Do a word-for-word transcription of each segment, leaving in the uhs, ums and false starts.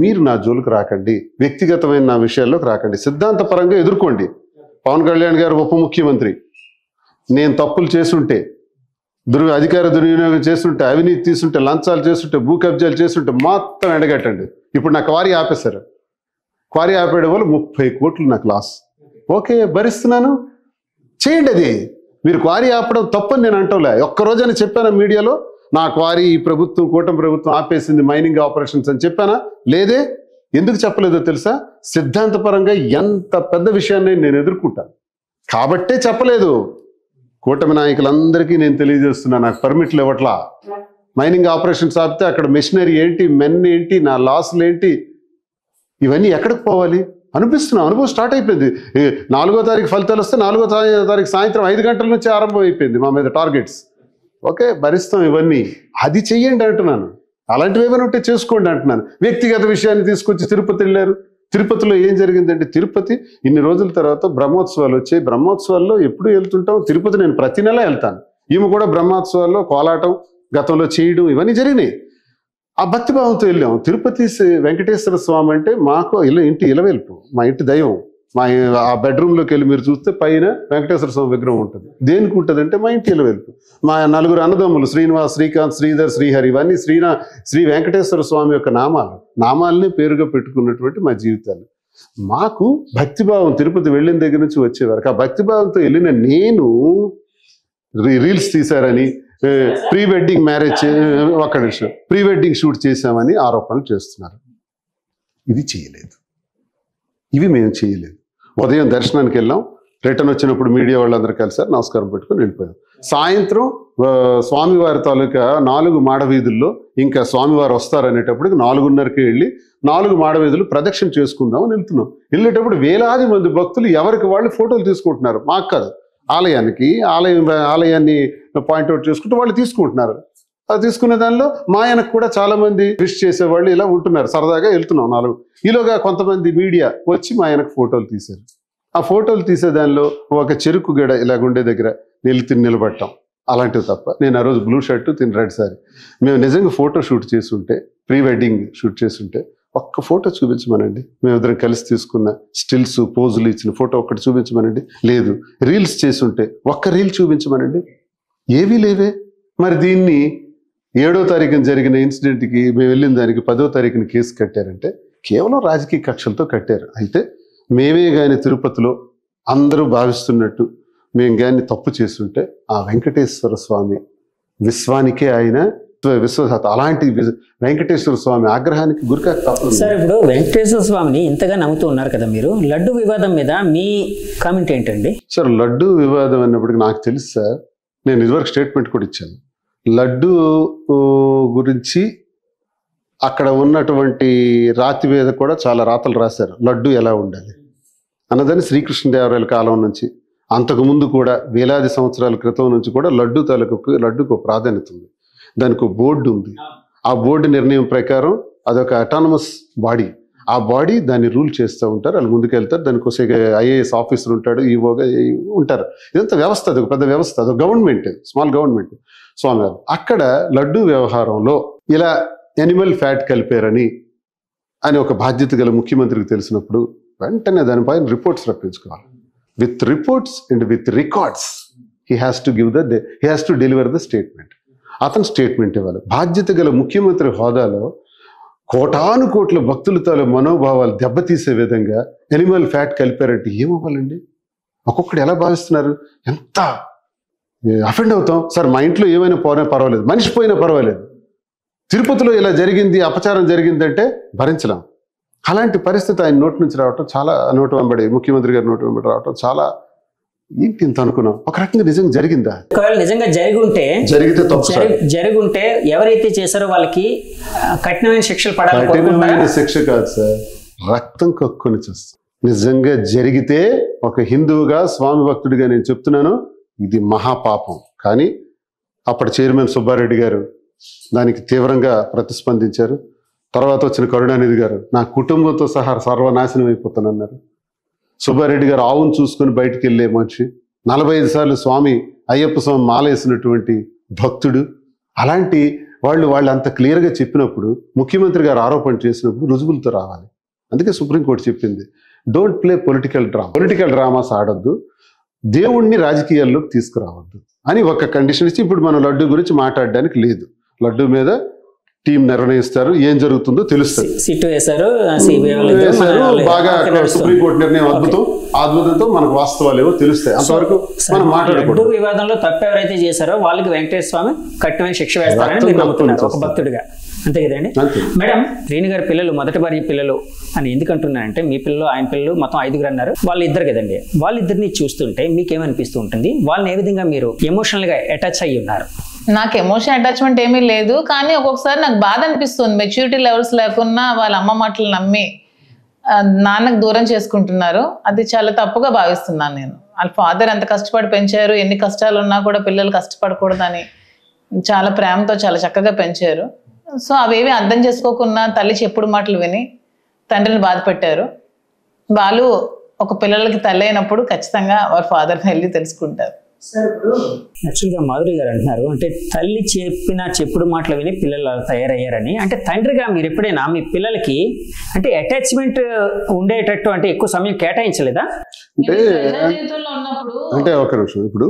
మీరు నా జోలికి రాకండి, వ్యక్తిగతమైన నా విషయాల్లోకి రాకండి, సిద్ధాంతపరంగా ఎదుర్కోండి. పవన్ కళ్యాణ్ గారు ఉప ముఖ్యమంత్రి, నేను తప్పులు చేస్తుంటే, దుర్ అధికార దుర్వినియోగం చేస్తుంటే, అవినీతి తీసుంటే, లంచాలు చేస్తుంటే, భూ కబ్జాలు చేస్తుంటే మొత్తం ఎండగట్టండి. ఇప్పుడు నా క్వారీ ఆపేశారు, క్వారీ ఆపేయడం వల్ల ముప్పై కోట్లు నాకు లాస్. ఓకే, భరిస్తున్నాను, చేయండి. అది మీరు క్వారీ ఆపడం తప్పని నేను అంటలే. ఒక్కరోజని చెప్పాను మీడియాలో నా క్వారీ ఈ ప్రభుత్వం కూటమి ప్రభుత్వం ఆపేసింది మైనింగ్ ఆపరేషన్స్ అని చెప్పానా? లేదే. ఎందుకు చెప్పలేదో తెలుసా? సిద్ధాంతపరంగా ఎంత పెద్ద విషయాన్ని నేను ఎదుర్కొంటాను కాబట్టే చెప్పలేదు. కూటమి నాయకులందరికీ నేను తెలియజేస్తున్నా, నాకు పర్మిట్లు ఇవ్వట్లా. మైనింగ్ ఆపరేషన్స్ ఆపితే అక్కడ మెషినరీ ఏంటి, మెన్ ఏంటి, నా లాసులు ఏంటి, ఇవన్నీ ఎక్కడికి పోవాలి? అనిపిస్తున్నాం, అనుభవం స్టార్ట్ అయిపోయింది. నాలుగో తారీఖు ఫలితాలు వస్తే నాలుగో తారీఖు సాయంత్రం ఐదు గంటల నుంచి ఆరంభం అయిపోయింది మా మీద టార్గెట్స్. ఓకే, భరిస్తాం ఇవన్నీ, అది చెయ్యండి అంటున్నాను. అలాంటివి ఏమైనా ఉంటే చేసుకోండి అంటున్నాను. వ్యక్తిగత విషయాన్ని తీసుకొచ్చి తిరుపతి వెళ్ళారు. తిరుపతిలో ఏం జరిగిందంటే, తిరుపతి ఇన్ని రోజుల తర్వాత బ్రహ్మోత్సవాలు వచ్చాయి. బ్రహ్మోత్సవాల్లో ఎప్పుడు వెళ్తుంటాం, తిరుపతి నేను ప్రతి నెల వెళ్తాను. ఈమె కూడా బ్రహ్మోత్సవాల్లో కోలాటం గతంలో చేయడం ఇవన్నీ జరిగినాయి. ఆ భక్తిభావంతో వెళ్ళాం. తిరుపతి వెంకటేశ్వర స్వామి అంటే మాకు ఇలా ఇంటి ఇలవెల్పు, మా ఇంటి దైవం. మా ఆ బెడ్రూమ్లోకి వెళ్ళి మీరు చూస్తే పైన వెంకటేశ్వర స్వామి విగ్రహం ఉంటుంది. దేనికి ఉంటుంది అంటే మా ఇంటి ఇలవెల్పు. మా నలుగురు అన్నదమ్ములు శ్రీనివాస్, శ్రీకాంత్, శ్రీధర్, శ్రీహరి, ఇవన్నీ శ్రీనా శ్రీ వెంకటేశ్వర స్వామి యొక్క నామాలు, నామాలని పేరుగా పెట్టుకున్నటువంటి మా జీవితాలు. మాకు భక్తిభావం తిరుపతి వెళ్ళిన దగ్గర నుంచి వచ్చేవారికి ఆ భక్తిభావంతో వెళ్ళిన నేను రీల్స్ తీశారని, ప్రీ వెడ్డింగ్ మ్యారేజ్ ఒక్క నిమిషం ప్రీ వెడ్డింగ్ షూట్ చేశామని ఆరోపణలు చేస్తున్నారు. ఇది చేయలేదు, ఇవి మేము చేయలేదు. ఉదయం దర్శనానికి వెళ్ళాం, రిటర్న్ వచ్చినప్పుడు మీడియా వాళ్ళందరూ కలిసి నమస్కారం పెట్టుకొని వెళ్ళిపోయాం. సాయంత్రం స్వామివారి తాలూకా నాలుగు మాడవీధుల్లో ఇంకా స్వామివారు వస్తారనేటప్పటికి నాలుగున్నరకి వెళ్ళి నాలుగు మాడవీధులు ప్రదక్షిణ చేసుకుందామని వెళ్తున్నాం. వెళ్ళేటప్పుడు వేలాది మంది భక్తులు ఎవరికి వాళ్ళు ఫోటోలు తీసుకుంటున్నారు. మాకు కాదు, ఆలయానికి ఆలయం ఆలయాన్ని పాయింట్అవుట్ చేసుకుంటూ వాళ్ళు తీసుకుంటున్నారు. అది తీసుకునే దానిలో మా ఆయనకు కూడా చాలామంది విష్ చేసేవాళ్ళు ఇలా ఉంటున్నారు. సరదాగా వెళ్తున్నాం నాలుగు. ఈలోగా కొంతమంది మీడియా వచ్చి మా ఆయనకు ఫోటోలు తీశారు. ఆ ఫోటోలు తీసే దానిలో ఒక చెరుకు గడ ఇలాగుండే దగ్గర నిలు తిని నిలబడటం అలాంటివి తప్ప. నేను ఆ రోజు బ్లూ షర్టు, తిని రెడ్ సారీ. మేము నిజంగా ఫోటో షూట్ చేస్తుంటే, ప్రీ వెడ్డింగ్ షూట్ చేస్తుంటే ఒక్క ఫోటో చూపించమనండి, మేమిద్దరం కలిసి తీసుకున్న స్టిల్స్ పోజులు ఇచ్చిన ఫోటో ఒక్కటి చూపించమనండి. లేదు. రీల్స్ చేస్తుంటే ఒక్క రీల్ చూపించమనండి. ఏవీ లేవే. మరి దీన్ని ఏడో తారీఖున జరిగిన ఇన్సిడెంట్కి మేము వెళ్ళిన దానికి పదో తారీఖున కేసు కట్టారంటే కేవలం రాజకీయ కక్షలతో కట్టారు. అయితే మేమే కానీ తిరుపతిలో అందరూ భావిస్తున్నట్టు మేము కానీ తప్పు చేస్తుంటే ఆ వెంకటేశ్వర స్వామి విశ్వానికే ఆయన విశ్వదాత. అలాంటి వెంకటేశ్వర స్వామి ఆగ్రహానికి గురికా తప్పదు. సార్, ఇప్పుడు వెంకటేశ్వర స్వామిని ఇంతగా నమ్ముతూ ఉన్నారు కదా మీరు, లడ్డు వివాదం మీద మీ కామెంట్ ఏంటండి? సార్, లడ్డు వివాదం అన్నప్పటికీ నాకు తెలుసు సార్, నేను ఇదివరకు స్టేట్మెంట్ కూడా ఇచ్చాను. లడ్డు గురించి అక్కడ ఉన్నటువంటి రాతి మీద కూడా చాలా రాతలు రాశారు, లడ్డు ఎలా ఉండాలి అన్నదని. శ్రీకృష్ణదేవరాయల కాలం నుంచి, అంతకుముందు కూడా వేలాది సంవత్సరాల క్రితం నుంచి కూడా లడ్డు తాలూకు లడ్డుకు ప్రాధాన్యత ఉంది. దానికి ఒక బోర్డు ఉంది. ఆ బోర్డు నిర్ణయం ప్రకారం అదొక అటానమస్ బాడీ. ఆ బాడీ దాన్ని రూల్ చేస్తూ ఉంటారు, వాళ్ళు ముందుకెళ్తారు. దానికి వచ్చే ఐఏఎస్ ఆఫీసర్ ఉంటాడు, ఈవోగా ఉంటారు. ఇదంతా వ్యవస్థ, అదొక పెద్ద వ్యవస్థ, అదొక గవర్నమెంట్, స్మాల్ గవర్నమెంట్ స్వామివారు. అక్కడ లడ్డు వ్యవహారంలో ఇలా ఎనిమల్ ఫ్యాట్ కలిపారని అని ఒక బాధ్యత గల ముఖ్యమంత్రికి తెలిసినప్పుడు వెంటనే దానిపైన రిపోర్ట్స్ రప్పించుకోవాలి. With reports and with records he has to give the he has to deliver the statement. అతను స్టేట్మెంట్ ఇవ్వాలి. బాధ్యత గల ముఖ్యమంత్రి హోదాలో కోటాను కోట్ల భక్తులతో మనోభావాలు దెబ్బతీసే విధంగా ఎనిమల్ ఫ్యాట్ కలిపారంటే ఏమవ్వాలండి? ఒక్కొక్కటి ఎలా భావిస్తున్నారు, ఎంత అఫెండ్ అవుతాం. సార్, మా ఇంట్లో ఏమైనా పోయినా పర్వాలేదు, మనిషి పోయినా పర్వాలేదు, తిరుపతిలో ఇలా జరిగింది, అపచారం జరిగిందంటే భరించలేం. అలాంటి పరిస్థితి ఆయన నోటి నుంచి రావటం చాలా, నోటు వెంబడి ముఖ్యమంత్రి గారి నోటు వెంబడి రావటం చాలా, ఏంటి ఇంత అనుకున్నాం. ఒక రకంగా నిజంగా జరిగిందా? ఒకవేళ నిజంగా జరిగుంటే జరిగితే జరిగుంటే ఎవరైతే చేశారో వాళ్ళకి కఠినమైన శిక్షలు పడాలి. కఠినమైన శిక్ష కాదు సార్, రక్తం కక్కుని చేస్తాం. నిజంగా జరిగితే ఒక హిందువుగా స్వామి భక్తుడిగా నేను చెప్తున్నాను, ఇది మహాపాపం. కానీ అప్పటి చైర్మన్ సుబ్బారెడ్డి గారు దానికి తీవ్రంగా ప్రతిస్పందించారు. తర్వాత వచ్చిన కరుణానిధి గారు నా కుటుంబంతో సహా సర్వనాశనం అయిపోతానన్నారు. సుబ్బారెడ్డి గారు ఆవును చూసుకొని బయటికి వెళ్ళే మనిషి, నలభై ఐదు సార్లు స్వామి అయ్యప్ప స్వామి మాలేసినటువంటి భక్తుడు, అలాంటి వాళ్ళు వాళ్ళు అంత క్లియర్గా చెప్పినప్పుడు, ముఖ్యమంత్రి గారు ఆరోపణ చేసినప్పుడు రుజువులతో రావాలి. అందుకే సుప్రీంకోర్టు చెప్పింది, don't play political drama, political dramas ఆడద్దు, దేవుణ్ణి రాజకీయాల్లోకి తీసుకురావద్దు అని ఒక కండిషన్ ఇచ్చి, ఇప్పుడు మనం లడ్డూ గురించి మాట్లాడడానికి లేదు. లడ్డూ మీద టీం నిర్ణయిస్తారు, ఏం జరుగుతుందో తెలుస్తుంది. బాగా సుప్రీంకోర్టు నిర్ణయం అద్భుతం, అద్భుతంతో మనకు వాస్తవాలు ఏవో తెలుస్తాయి. అంతవరకు మనం మాట్లాడకూడదు. వివాదంలో తప్పు ఎవరైతే చేశారో వాళ్ళకి వెంకటేశ్వర స్వామి కఠినమైన శిక్ష వేస్తారని మీరు నమ్ముతున్నారు ఒక భక్తుడిగా, అంతే కదండి? మేడం, రేణు గారి పిల్లలు మొదటి భార్య పిల్లలు అని ఎందుకంటున్నారంటే, మీ పిల్లలు ఆయన పిల్లలు మొత్తం ఐదుగురు అన్నారు, వాళ్ళు ఇద్దరు కదండి. వాళ్ళిద్దరిని చూస్తుంటే మీకేమనిపిస్తూ ఉంటుంది? వాళ్ళని ఏ విధంగా మీరు ఎమోషనల్గా అటాచ్ అయ్యి ఉన్నారు? నాకు ఎమోషన్ అటాచ్మెంట్ ఏమీ లేదు, కానీ ఒక్కొక్కసారి నాకు బాధ అనిపిస్తుంది. మెచ్యూరిటీ లెవెల్స్ లేకున్నా వాళ్ళ అమ్మ మాటలు నమ్మి నాన్నకు దూరం చేసుకుంటున్నారు. అది చాలా తప్పుగా భావిస్తున్నాను నేను. వాళ్ళ ఫాదర్ ఎంత కష్టపడి పెంచారు, ఎన్ని కష్టాలు ఉన్నా కూడా పిల్లలు కష్టపడకూడదని చాలా ప్రేమతో చాలా చక్కగా పెంచారు. సో అవేవి అర్థం చేసుకోకుండా తల్లి చెప్పుడు మాటలు విని తండ్రిని బాధ పెట్టారు. వాళ్ళు ఒక పిల్లలకి తల్లి అయినప్పుడు ఖచ్చితంగా వాళ్ళ ఫాదర్ని వెళ్ళి తెలుసుకుంటారు. యాక్చువల్గా మాధురి గారు అంటున్నారు, అంటే తల్లి చెప్పిన చెప్పుడు మాటలు విని పిల్లలు తయారయ్యారని. అంటే తండ్రిగా మీరు ఎప్పుడైనా మీ పిల్లలకి అంటే అటాచ్మెంట్ ఉండేటట్టు అంటే ఎక్కువ సమయం కేటాయించలేదా? అంటే ఒక నిమిషం, ఇప్పుడు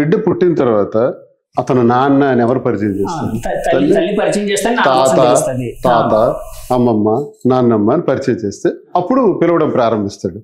బిడ్డ పుట్టిన తర్వాత అతను నాన్న అని ఎవరు పరిచయం చేస్తారు? తాత, తాత అమ్మమ్మ, నాన్నమ్మ అని పరిచయం చేస్తే అప్పుడు పిలవడం ప్రారంభిస్తాడు.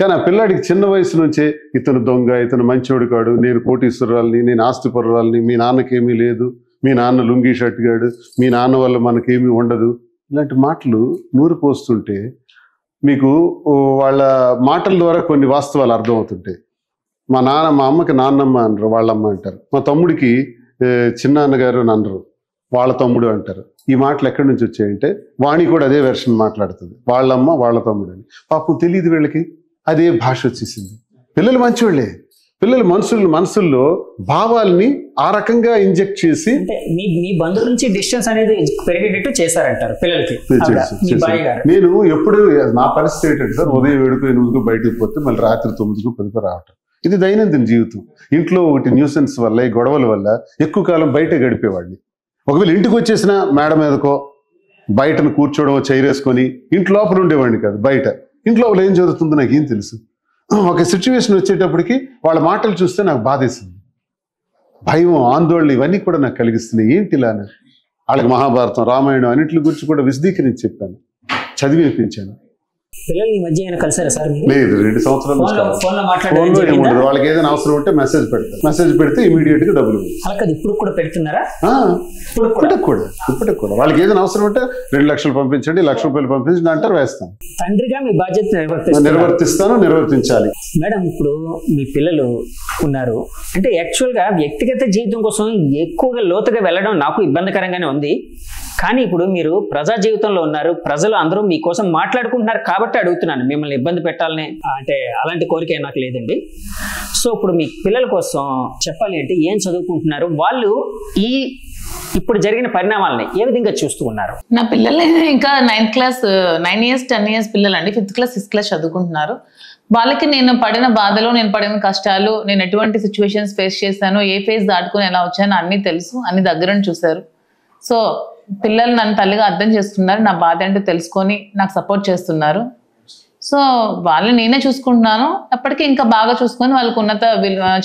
కానీ ఆ పిల్లాడికి చిన్న వయసు నుంచే ఇతను దొంగ, ఇతను మంచోడు కాడు, నేను కోటీశ్వరాలని, నేను ఆస్తిపరురాలని, మీ నాన్నకేమీ లేదు, మీ నాన్న లుంగి షర్ట్ గాడు, మీ నాన్న వల్ల మనకేమీ ఉండదు, ఇలాంటి మాటలు నూరు పోస్తుంటే మీకు వాళ్ళ మాటల ద్వారా కొన్ని వాస్తవాలు అర్థం అవుతుంటాయి. మా నాన్న, మా అమ్మకి నాన్నమ్మ అనరు, వాళ్ళమ్మ అంటారు. మా తమ్ముడికి చిన్నాన్నగారు అని అనరు, వాళ్ళ తమ్ముడు అంటారు. ఈ మాటలు ఎక్కడి నుంచి వచ్చాయంటే వాణి కూడా అదే వెర్షన్ మాట్లాడుతుంది, వాళ్ళమ్మ వాళ్ళ తమ్ముడు అని. పాపం తెలియదు వీళ్ళకి, అదే భాష వచ్చేసింది. పిల్లలు మంచివాళ్ళే, పిల్లల మనుషులు మనసుల్లో భావాల్ని ఆ రకంగా ఇంజెక్ట్ చేసి నేను ఎప్పుడు నా పరిస్థితి ఏంటంటే సార్, ఉదయం ఏడుకు ఎనిమిదికి బయటకు పోతే మళ్ళీ రాత్రి తొమ్మిదికి పదికి రావటం, ఇది దైనందిన జీవితం. ఇంట్లో ఒకటి న్యూసెన్స్ వల్ల, ఈ గొడవల వల్ల ఎక్కువ కాలం బయట గడిపేవాడిని. ఒకవేళ ఇంటికి వచ్చేసిన మేడ మీదకో బయటను కూర్చోడో చైరేసుకొని ఇంట్లో లోపల ఉండేవాడిని కాదు. బయట ఇంట్లో వాళ్ళు ఏం జరుగుతుందో నాకు ఏం తెలుసు. ఒక సిచ్యువేషన్ వచ్చేటప్పటికి వాళ్ళ మాటలు చూస్తే నాకు బాధేసింది. భయం, ఆందోళన ఇవన్నీ కూడా నాకు కలిగిస్తున్నాయి. ఏంటి ఇలా అని వాళ్ళకి మహాభారతం, రామాయణం అన్నింటి గురించి కూడా విశదీకరించి చెప్పాను, చదివి వినిపించాను. పిల్లలు ఈ మధ్య ఏమైనా కలిసారా సార్? లేదు, రెండు సంవత్సరాలు ఉండదు. వాళ్ళకి ఏదైనా అవసరం ఉంటే మెసేజ్ పెడతారు, మెసేజ్ పెడితే ఇమీడియట్ గా డబ్బులు. ఇప్పుడు కూడా పెడుతున్నారా? ఇప్పటికి కూడా, ఇప్పటికి కూడా వాళ్ళకి ఏదైనా అవసరం ఉంటే రెండు లక్షలు పంపించండి, లక్ష రూపాయలు పంపించండి అంటారు. వేస్తాను, తండ్రిగా మీ బాధ్యత నిర్వర్తిస్తాను, నిర్వర్తించాలి. మేడం, ఇప్పుడు మీ పిల్లలు ఉన్నారు అంటే యాక్చువల్ గా వ్యక్తిగత జీవితం కోసం ఎక్కువగా లోతుగా వెళ్ళడం నాకు ఇబ్బందికరంగానే ఉంది. కానీ ఇప్పుడు మీరు ప్రజా జీవితంలో ఉన్నారు, ప్రజలు అందరూ మీకోసం మాట్లాడుకుంటున్నారు కాబట్టి అడుగుతున్నాను, మిమ్మల్ని ఇబ్బంది పెట్టాలని అంటే అలాంటి కోరిక నాకు లేదండి. సో ఇప్పుడు మీ పిల్లల కోసం చెప్పాలి అంటే ఏం చదువుకుంటున్నారు వాళ్ళు? ఈ ఇప్పుడు జరిగిన పరిణామాలని ఏ విధంగా చూస్తూ ఉన్నారు? నా పిల్లలు ఇంకా ninth class, nine years ten years పిల్లలు అండి. ఫిఫ్త్ క్లాస్ సిక్స్త్ క్లాస్ చదువుకుంటున్నారు. వాళ్ళకి నేను పడిన బాధలు, నేను పడిన కష్టాలు, నేను ఎటువంటి సిచ్యువేషన్స్ ఫేస్ చేశాను, ఏ ఫేజ్ దాటుకుని ఎలా వచ్చానో అన్నీ తెలుసు, అన్ని దగ్గర చూశారు. సో పిల్లలు నన్ను తల్లిగా అర్థం చేస్తున్నారు, నా బాధ ఏంటో తెలుసుకొని నాకు సపోర్ట్ చేస్తున్నారు. సో వాళ్ళని నేనే చూసుకుంటున్నాను. అప్పటికి ఇంకా బాగా చూసుకొని వాళ్ళకి ఉన్నత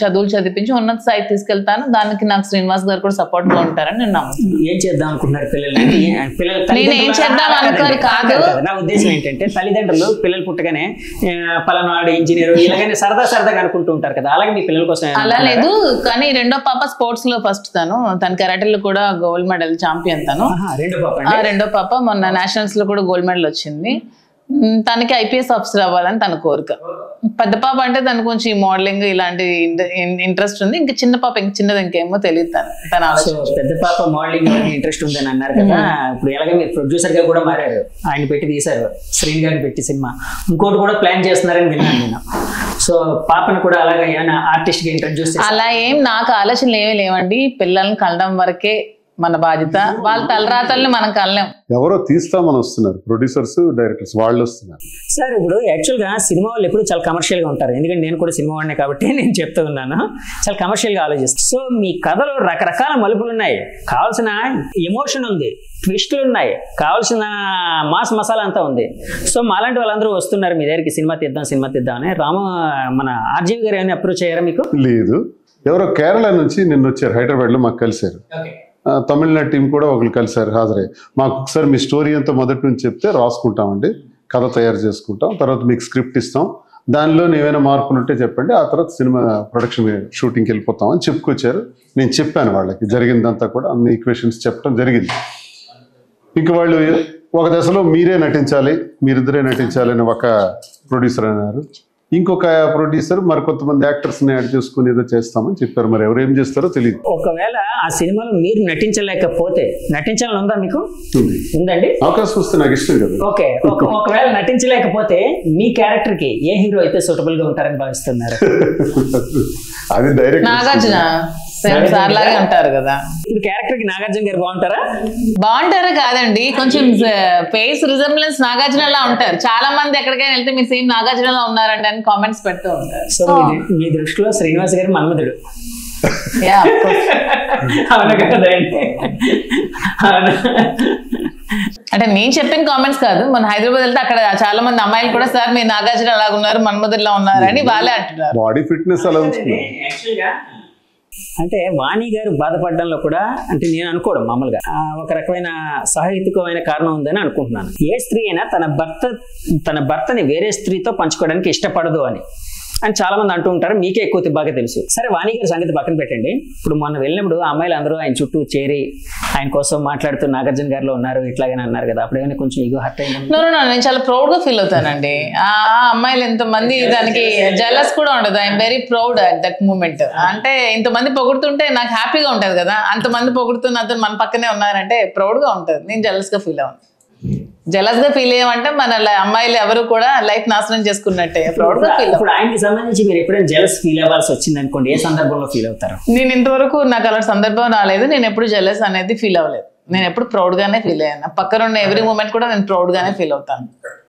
చదువులు చదివించి ఉన్నత స్థాయి తీసుకెళ్తాను. దానికి నాకు శ్రీనివాస్ గారు కూడా సపోర్ట్ గా ఉంటారని నేను నమ్ముతున్నాను. ఏం చేద్దాం అనుకుంటున్నారు పిల్లలు? నేను ఏం చేద్దాం అనుకోరు కాదు, నా ఉద్దేశం ఏంటంటే తల్లిదండ్రులు పిల్లలు పుట్టగానే పలానాడు ఇంజనీర్ ఇలాగనే సరదా సరదాగా అనుకుంటూ ఉంటారు కదా, అలాగే మీ పిల్లల కోసం? అలా లేదు, కానీ రెండో పాప స్పోర్ట్స్ లో ఫస్ట్ తను తన కరాటేలో కూడా గోల్డ్ మెడల్ ఛాంపియన్ తను. రెండో పాప రెండో పాప మొన్న నేషనల్స్ లో కూడా గోల్డ్ మెడల్ వచ్చింది. తనకి ఐపీఎస్ ఆఫీసర్ అవ్వాలని తన కోరిక. పెద్ద పాప అంటే తను కొంచెం మోడలింగ్ ఇలాంటి ఇంట్రెస్ట్ ఉంది. ఇంకా చిన్న పాప ఇంక చిన్నది ఇంకేమో తెలియదు తను. తన పెద్ద పాప మోడలింగ్ ఇంట్రెస్ట్ ఉందని అన్నారు కదా, ఇప్పుడు ఎలాగే మీరు ప్రొడ్యూసర్ గా కూడా మారారు, ఆయన పెట్టి తీశారు, శ్రీని గారిని పెట్టి సినిమా ఇంకోటి కూడా ప్లాన్ చేస్తున్నారని విన్నాను నేను. సో పాపను కూడా అలాగే ఏమైనా ఆర్టిస్ట్ గా ఇంట్రడ్యూస్? అలా ఏం నాకు ఆలోచనలు ఏమీ లేవండి. పిల్లల్ని కలడం వరకే మన బాధ్యత. వాళ్ళ తలరాతల్ని మనం కనలేం. ఎవరో తీస్తామని వస్తున్నారు ప్రొడ్యూసర్స్, డైరెక్టర్స్ వాళ్ళు వస్తున్నారు. సార్ ఇప్పుడు యాక్చువల్గా సినిమా వాళ్ళు ఎప్పుడు చాలా కమర్షియల్గా ఉంటారు, ఎందుకంటే నేను కూడా సినిమా వాడినే కాబట్టి నేను చెప్తూ ఉన్నాను, చాలా కమర్షియల్గా ఆలోచిస్తాను. సో మీ కథలో రకరకాల మలుపులు ఉన్నాయి, కావాల్సిన ఎమోషన్ ఉంది, ట్విస్టులు ఉన్నాయి, కావాల్సిన మాస్ మసాలా అంతా ఉంది. సో మాలాంటి వాళ్ళందరూ వస్తున్నారు మీ దగ్గరికి సినిమా తీద్దాం సినిమా తీద్దాం అని. రామ మన ఆర్జీవి గారు ఏమైనా అప్రోచ్ అయ్యారా మీకు? లేదు, ఎవరో కేరళ నుంచి నిన్న వచ్చారు, హైదరాబాద్లో మాకు కలిశారు. తమిళనాడు టీం కూడా ఒకరు కలిసారు, హాజరయ్యారు. మాకు ఒకసారి మీ స్టోరీ అంతా మొదటి నుంచి చెప్తే రాసుకుంటామండి, కథ తయారు చేసుకుంటాం, తర్వాత మీకు స్క్రిప్ట్ ఇస్తాం, దానిలో ఏమైనా మార్పులు ఉంటే చెప్పండి, ఆ తర్వాత సినిమా ప్రొడక్షన్ షూటింగ్కి వెళ్ళిపోతాం అని చెప్పుకొచ్చారు. నేను చెప్పాను వాళ్ళకి జరిగిందంతా కూడా, అన్ని ఈక్వేషన్స్ చెప్పడం జరిగింది. ఇంక వాళ్ళు ఒక దశలో మీరే నటించాలి, మీరిద్దరే నటించాలి అని ఒక ప్రొడ్యూసర్ అన్నారు. ఇంకొక ప్రొడ్యూసర్ మరి కొంతమంది యాక్టర్స్ ని యాడ్ చేసుకుని ఏదో చేస్తామని చెప్పారు. మరి ఎవరు ఏం చేస్తారో తెలియదు. ఒకవేళ ఆ సినిమాలో మీరు నటించలేకపోతే నటించాలని ఉందా మీకు? ఉందండి, అవకాశం వస్తే నాకు ఇష్టం కదా. ఓకే, ఒకవేళ నటించలేకపోతే మీ క్యారెక్టర్ కి ఏ హీరో అయితే సూటబుల్ గా ఉంటారని భావిస్తున్నారు? అది డైరెక్ట్ నాగార్జున లాగే ఉంటారు కదా. ఇప్పుడు క్యారెక్టర్ కి నాగార్జున గారు బాగుంటారా? బాగుంటారా కాదండి, కొంచెం ఫేస్ రిజెంబ్లెన్స్ నాగార్జున లా ఉంటారు. చాలా మంది ఎక్కడికైనా వెళ్తే మీరు సేమ్ నాగార్జున లా ఉన్నారంటే అని కామెంట్స్ పెడుతూ ఉంటారు. సో మీ దృష్టిలో శ్రీనివాస్ గారు మన్మధుడు? అవును కదండి, అవును. అంటే నేను చెప్పిన కామెంట్స్ కాదు, మన హైదరాబాద్ వెళ్తే అక్కడ చాలా మంది అమ్మాయిలు కూడా సార్ మీరు నాగార్జున అలాగ ఉన్నారు, మన్మధుడిలా ఉన్నారు అని వాళ్ళే అంటున్నారు. బాడీ ఫిట్నెస్ అలా ఉంటుంది. అంటే వాణి గారు బాధపడడంలో కూడా అంటే నేను అనుకోవడం మామూలుగా ఒక రకమైన సాహిత్యకమైన కారణం ఉందని అనుకుంటున్నాను. ఏ స్త్రీ అయినా తన భర్త తన భర్తని వేరే స్త్రీతో పంచుకోవడానికి ఇష్టపడదు అని అని చాలా మంది అంటూ ఉంటారు. మీకే ఎక్కువ బాగా తెలుసు. సరే వాణి గారి సంగతి పక్కన పెట్టండి. ఇప్పుడు మొన్న వెళ్ళినప్పుడు ఆ అమ్మాయిలు అందరూ ఆయన చుట్టూ చేరి ఆయన కోసం మాట్లాడుతూ నాగార్జున గారిలో ఉన్నారు ఇట్లాగని అన్నారు కదా, అప్పుడు ఏమైనా కొంచెం ఈగో హర్ట్ అయింది? నో నో, నేను చాలా ప్రౌడ్ గా ఫీల్ అవుతానండి. ఆ అమ్మాయిలు ఎంతమంది దానికి జలస్ కూడా ఉండదు. I'm very proud at that moment. అంటే ఇంతమంది పొగుడుతుంటే నాకు హ్యాపీగా ఉంటుంది కదా, అంతమంది పొగుడుతున్న అతను మన పక్కనే ఉన్నారంటే ప్రౌడ్ గా ఉంటుంది. నేను జలస్ గా ఫీల్ అవును. జలస్ గా ఫీల్ అయ్యామంటే మన అమ్మాయిలు ఎవరు కూడా లైఫ్ నాశనం చేసుకున్నట్టే. ప్రౌడ్ గా ఫీల్. ఇప్పుడు ఆయనకి సంబంధించి మీరు ఎప్పుడైనా జలస్ ఫీల్ అవ్వాల్సి వచ్చింది అనుకోండి, ఏ సందర్భంలో ఫీల్ అవుతారు? నేను ఇంతవరకు నాకు అలా సందర్భం రాలేదు. నేను ఎప్పుడు జలస్ అనేది ఫీల్ అవ్వలేదు. నేను ఎప్పుడు ప్రౌడ్ గానే ఫీల్ అయ్యాను. పక్కన ఉన్న ఎవ్రీ మూమెంట్ కూడా నేను ప్రౌడ్ గానే ఫీల్ అవుతాను.